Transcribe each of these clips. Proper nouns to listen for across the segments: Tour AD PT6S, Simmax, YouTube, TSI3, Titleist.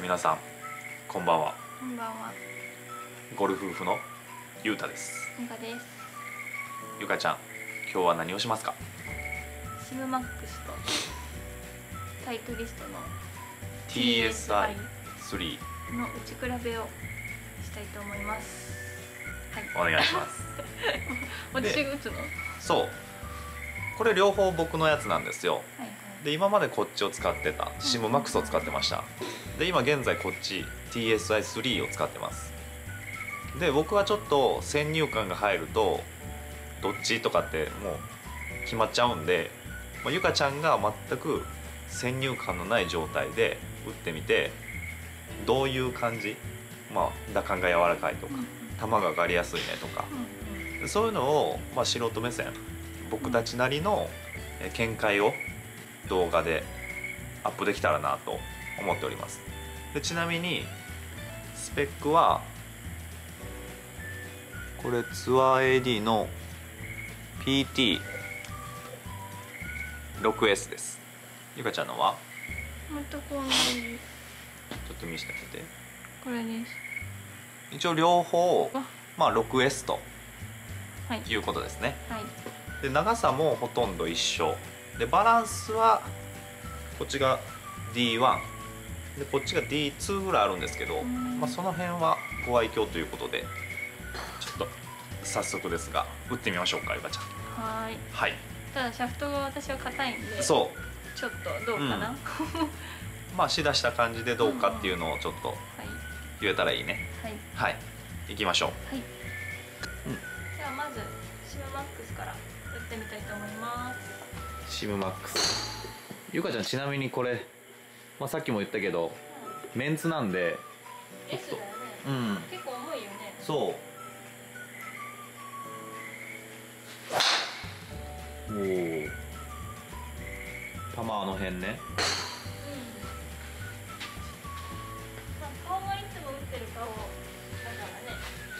皆さんこんばんは。こんばんは。ゴルフ夫婦のゆうたです。ゆかです。ゆかちゃん、今日は何をしますか？シムマックスとタイトリストの TSI3 の打ち比べをしたいと思います。はい、お願いします。私打つの？そう。これ両方僕のやつなんですよ。はい、で今までこっちを使ってた Simmax を使ってました。で今現在こっち TSI3 を使ってます。で僕はちょっと先入観が入るとどっちとかってもう決まっちゃうんで、まあ、ゆかちゃんが全く先入観のない状態で打ってみて、どういう感じ、まあ、打感が柔らかいとか球が上がりやすいねとか、そういうのを、まあ、素人目線僕たちなりの見解を動画でアップできたらなと思っております。でちなみにスペックはこれツアー AD の PT6S です。ゆかちゃんのは全く同じです。ちょっと見せてみて。これです。一応両方まあ 6S ということですね、はいはい、で長さもほとんど一緒で、バランスはこっちが D1 でこっちが D2 ぐらいあるんですけど、まあ、その辺はご愛嬌ということで、ちょっと早速ですが打ってみましょうか、ゆかちゃん。はい、はい、ただシャフトが私は硬いんで、そうちょっとどうかな、うん、まあしだした感じでどうかっていうのをちょっと言えたらいいね。はい、はい、行きましょう。はい、うん、ではまずSimmaxから打ってみたいと思います。Simmax、 ゆかちゃんちなみにこれ、まあ、さっきも言ったけど、うん、メンツなんで S だよね、うん、結構重いよね。そう、おー、玉あの辺ね、うん、まあ、顔がいつも打ってる顔だからね。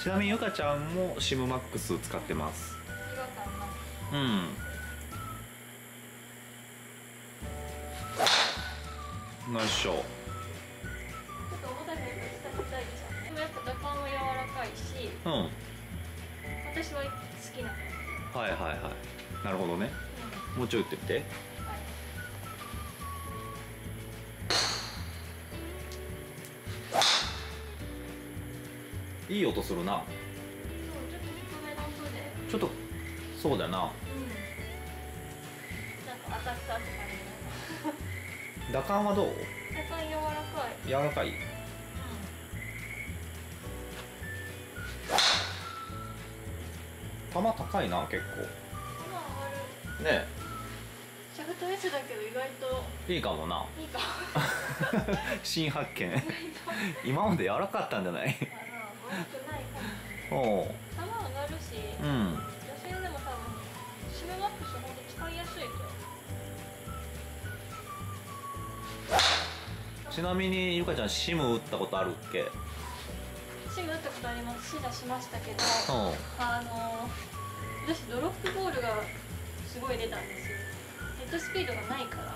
ちなみにゆかちゃんも Simmax 使ってます。違和感ない。うん、よいしょ。ちょっと重たいけど下硬いでしょ。でもやっぱ打感は柔らかいし、うん、私は好きなの。はいはいはい、なるほどね、うん、もうちょい打ってみて、はい、いい音するな。そう、ちょっと低めの音で、ちょっとそうだな、うん、なんか当たったって感じ。打感はどう？打感柔らかい。柔らかい。うん、球高いな、結構。球上がる。ね。シャフト S だけど意外といいかもな。いいか。新発見。今まで柔らかったんじゃない？おお。球上がるし。うん。予選でも多分Simmax本当使いやすいと。ちなみにゆかちゃんシム打ったことあるっけ？シム打ったことあります。シダしましたけど、うん、私ドロップボールがすごい出たんですよ。ヘッドスピードがないから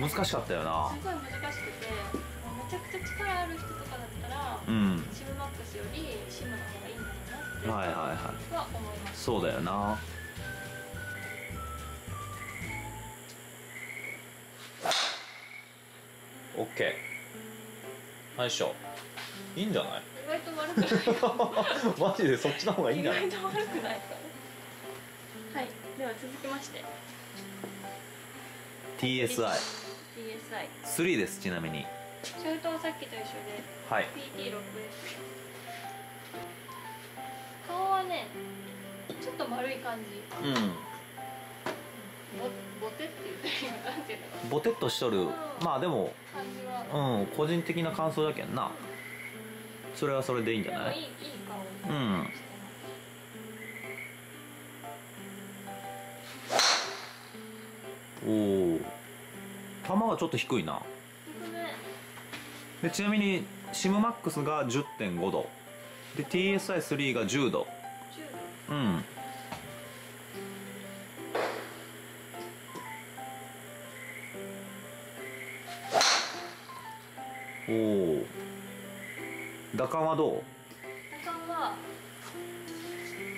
難しかったよな。すごい難しくて、めちゃくちゃ力ある人とかだったら、うん、Simmaxよりシムの方がいいんだろうなっては思います。そうだよな。オッケー。よいしょ。いいんじゃない？意外と悪くない。マジでそっちの方がいいんじゃない？意外と悪くないから。はい。では続きまして。TSI。TSI。3ですちなみに。シャフトはさっきと一緒で。はい。PT6 です。顔はね、ちょっと丸い感じ。うん。ボテッとしとる、まあでも、うん、個人的な感想だけんな。それはそれでいいんじゃない？うん、おお、球がちょっと低いな。でちなみにSimmaxが 10.5 度で TSI3 が10度。うん、おお。打感はどう？打感は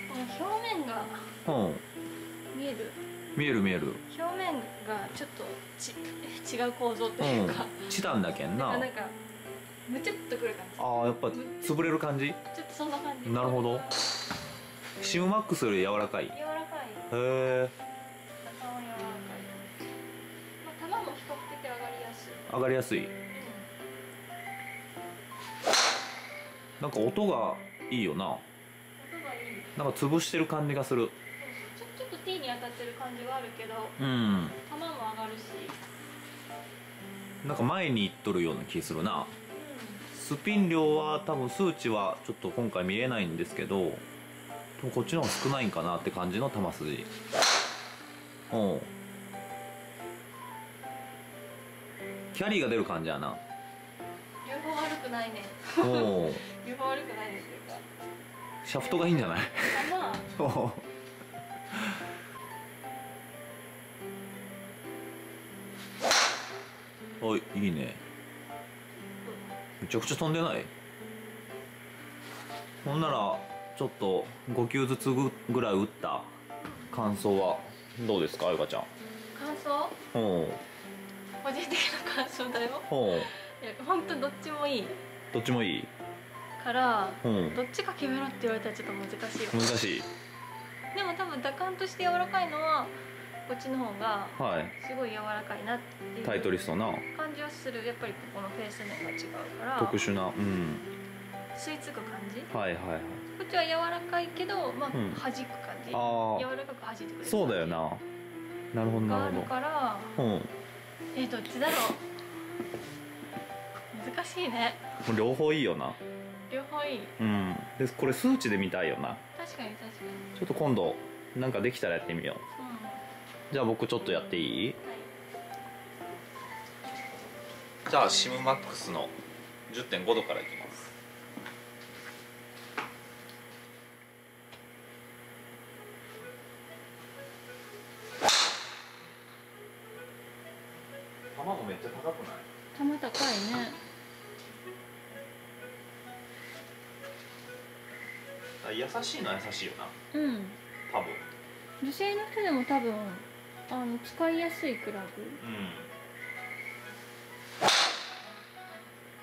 この表面が見える、うん、見える表面がちょっと違う構造というか、うん、チタンだけんな、なんかむちっとくる感じ。ああ、やっぱ潰れる感じ。ちょっとそんな感じ。なるほど。シムマックスより柔らかい。柔らかい。へえ。打感は柔らかい。まあ、球も比較的上がりやすい。なんか音がいいよな。音がいい。なんか潰してる感じがする。ちょっとティーに当たってる感じはあるけど、うん、球も上がるし、なんか前にいっとるような気するな。うん、スピン量は多分数値はちょっと今回見れないんですけど、こっちの方が少ないんかなって感じの球筋。うん。キャリーが出る感じやな。両方悪くないね。おお。両方悪くないですよ。シャフトがいいんじゃない？あ、まあ。おい、いいね。めちゃくちゃ飛んでない？ほんならちょっと5球ずつぐらい打った感想はどうですか、あゆかちゃん？感想？うん。個人的な感想だよ。うん。いや、本当どっちもいい。どっちもいい。から、うん、どっちか決めろって言われたらちょっと難しいよ。難しい。でも多分打感として柔らかいのはこっちの方がすごい柔らかいなっていう、はい、タイトリストな感じはする。やっぱりここのフェース面が違うから特殊な、うん、吸い付く感じ。はいはいはい。こっちは柔らかいけど、まあ、うん、弾く感じ。柔らかく弾いてくれる感じ。そうだよな。なるほどなるほど。から、うん、どっちだろう。難しいね。もう両方いいよな。両方いい。うん。で、これ数値で見たいよな。確かに確かに。ちょっと今度なんかできたらやってみよう。うん、じゃあ僕ちょっとやっていい？はい、じゃあシムマックスの 10.5 度からいきます。球もめっちゃ高くない？球高いね。優しいのは優しいよな。うん。多分。女性の人でも多分使いやすいクラブ。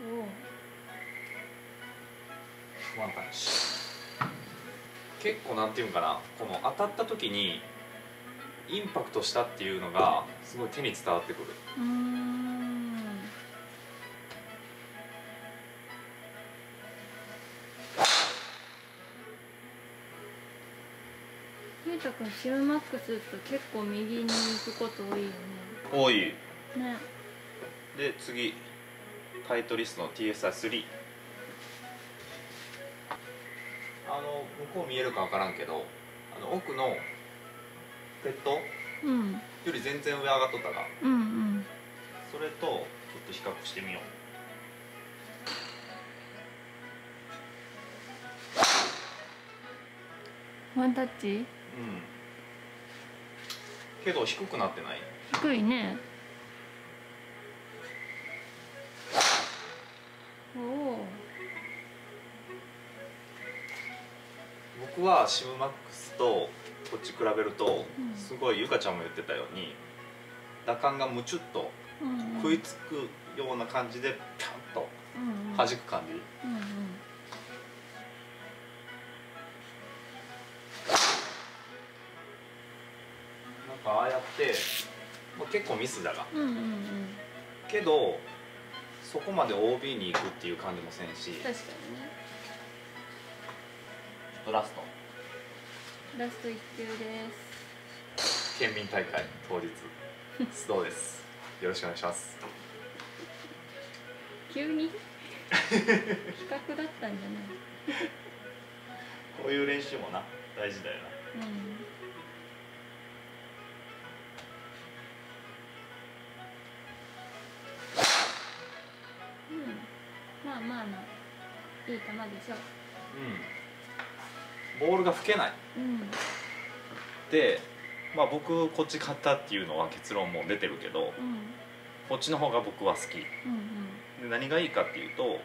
うん。おお。ワンタッチ。結構なんていうんかな、この当たった時にインパクトしたっていうのがすごい手に伝わってくる。シムマックスと結構右に行くこと多いよね。多いね。で次タイトリストの TSI3。 向こう見えるか分からんけど、奥のペットより全然上上がっとったが、うんうん、それとちょっと比較してみよう。ワンタッチ？うん、けど低くなってない？低いね。おお。僕はシムマックスとこっち比べると、うん、すごいゆかちゃんも言ってたように打感がむちゅっと食いつくような感じでピャンと弾く感じ。うんうんうんうん。ああやって、まあ、結構ミスだが、けどそこまで OB に行くっていう感じもせんし。確かにね。ちょっとラスト1球です。県民大会当日須藤です。よろしくお願いします。急に企画だったんじゃない？こういう練習もな、大事だよな。うん。いい球でしょ。うん。ボールが吹けない。うん、で、まあ僕こっち買ったっていうのは結論も出てるけど、うん、こっちの方が僕は好き。うんうん、で何がいいかっていうと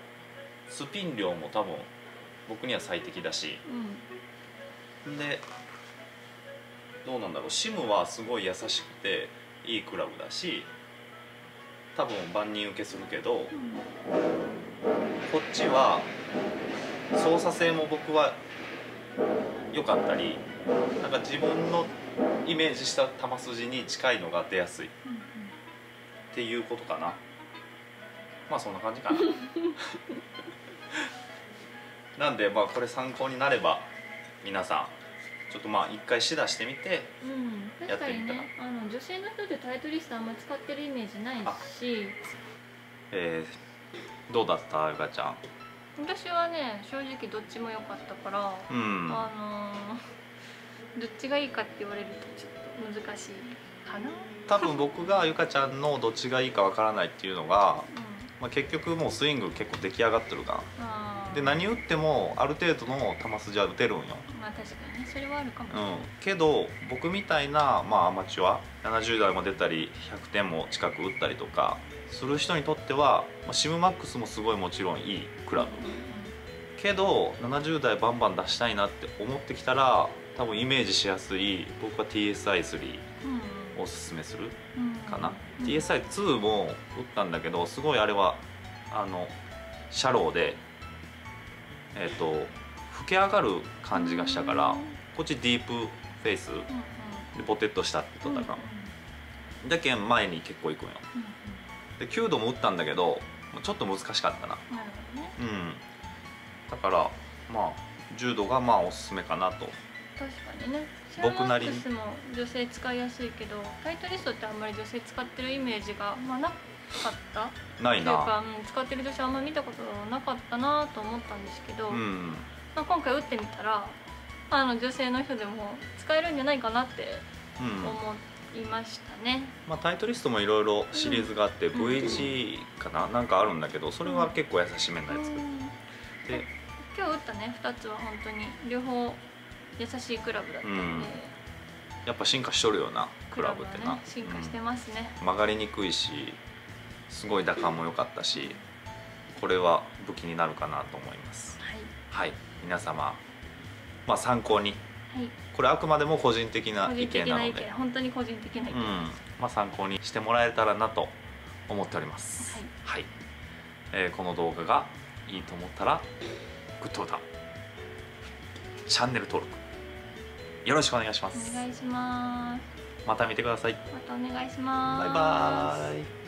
スピン量も多分僕には最適だし、うん、でどうなんだろう、シムはすごい優しくていいクラブだし多分万人受けするけど、うん、こっちは操作性も僕は良かったり、なんか自分のイメージした球筋に近いのが出やすい、うん、っていうことかな。まあそんな感じかな。なんでまあこれ参考になれば皆さんちょっとまあ一回試打してみてやってみたら、うん、確かにね、女性の人でタイトリストあんまり使ってるイメージないし。どうだったゆかちゃん？私はね正直どっちも良かったから、うん、どっちがいいかって言われるとちょっと難しいかな。多分僕がゆかちゃんのどっちがいいかわからないっていうのが、うん、まあ結局もうスイング結構出来上がってるかな。で何打ってもある程度の球筋は打てるんよ。まあ確かにねそれはあるかも、うん、けど僕みたいな、まあ、アマチュア70台も出たり100点も近く打ったりとかする人にとっては、まあ、Simmax もすごいもちろんいいクラブ、うん、けど70台バンバン出したいなって思ってきたら多分イメージしやすい僕は TSI3 をおすすめするかな。 TSI2 も打ったんだけどすごいあれはシャローで吹き上がる感じがしたから、こっちディープフェイスでポテッとしたって言ったかだけん前に結構いくんよ。で9度も打ったんだけどちょっと難しかったな。だからまあ10度がまあおすすめかなと。確かにね、Simmaxも女性使いやすいけどタイトリストってあんまり女性使ってるイメージが、まあ、なかったないなというか、うん、使ってる女性あんまり見たことなかったなと思ったんですけど、うん、まあ今回打ってみたら女性の人でも使えるんじゃないかなって思いましたね、うん、まあ、タイトリストもいろいろシリーズがあって、うん、V1 かな、うん、なんかあるんだけどそれは結構優しめなやつ、うん、で今日打ったね2つは本当に両方優しいクラブだったんで、うん、やっぱ進化しとるようなクラブってな、ね、進化してますね、うん、曲がりにくいしすごい打感も良かったし、これは武器になるかなと思います、はい、はい、皆様、まあ、参考に、はい、これあくまでも個人的な意見なので本当に個人的な意見、うん、まあ、参考にしてもらえたらなと思っております、はいはい、この動画がいいと思ったらグッドボタン、チャンネル登録よろしくお願いします。お願いします。また見てください。またお願いします。バイバーイ。